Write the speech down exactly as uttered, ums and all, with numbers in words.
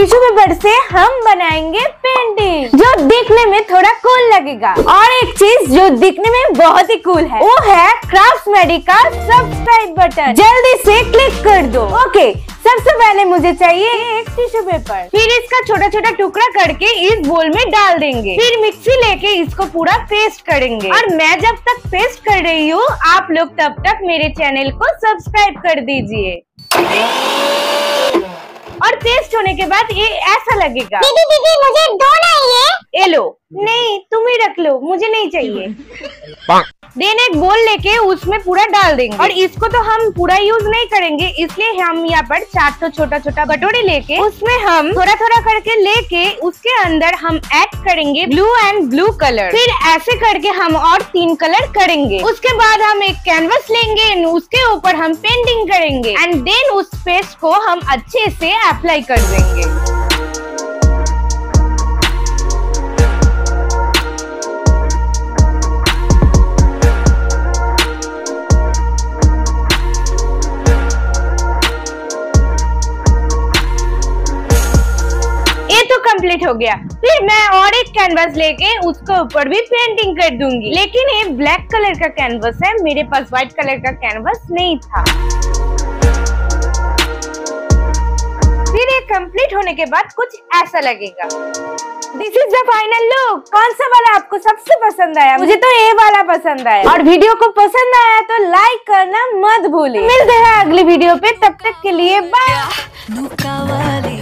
Tissue paper से हम बनाएंगे पेंटिंग जो दिखने में थोड़ा कूल लगेगा। और एक चीज जो दिखने में बहुत ही कूल है वो है क्राफ्ट्समेडी का सब्सक्राइब बटन, जल्दी से क्लिक कर दो। ओके, सबसे पहले मुझे चाहिए एक टिश्यू पेपर, फिर इसका छोटा छोटा टुकड़ा करके इस बोल में डाल देंगे। फिर मिक्सी लेके इसको पूरा पेस्ट करेंगे। और मैं जब तक पेस्ट कर रही हूँ, आप लोग तब तक मेरे चैनल को सब्सक्राइब कर दीजिए। और पेस्ट होने के बाद ये ऐसा लगेगा। दीदी दीदी मुझे दो ना ये। ये लो। नहीं तुम ही रख लो, मुझे नहीं चाहिए। देन एक बोल लेके उसमें पूरा डाल देंगे। और इसको तो हम पूरा यूज नहीं करेंगे, इसलिए हम यहाँ पर चार तो छोटा छोटा कटोरी लेके उसमें हम थोड़ा थोड़ा करके लेके उसके अंदर हम ऐड करेंगे ब्लू एंड ब्लू कलर। फिर ऐसे करके हम और तीन कलर करेंगे। उसके बाद हम एक कैनवस लेंगे, उसके ऊपर हम पेंटिंग करेंगे एंड देन उस पेस्ट को हम अच्छे से अप्लाई कर देंगे। कंप्लीट हो गया। फिर मैं और एक कैनवस लेके उसके ऊपर भी पेंटिंग कर दूंगी, लेकिन ये ब्लैक कलर का कैनवस है, मेरे पास व्हाइट कलर का कैनवस नहीं था। फिर ये कंप्लीट होने के बाद कुछ ऐसा लगेगा। This is the final look. कौन सा वाला आपको सबसे पसंद आया? मुझे तो ये वाला पसंद आया। और वीडियो को पसंद आया तो लाइक करना मत भूलें। मिलते हैं अगली वीडियो पे, तब तक के लिए बाय।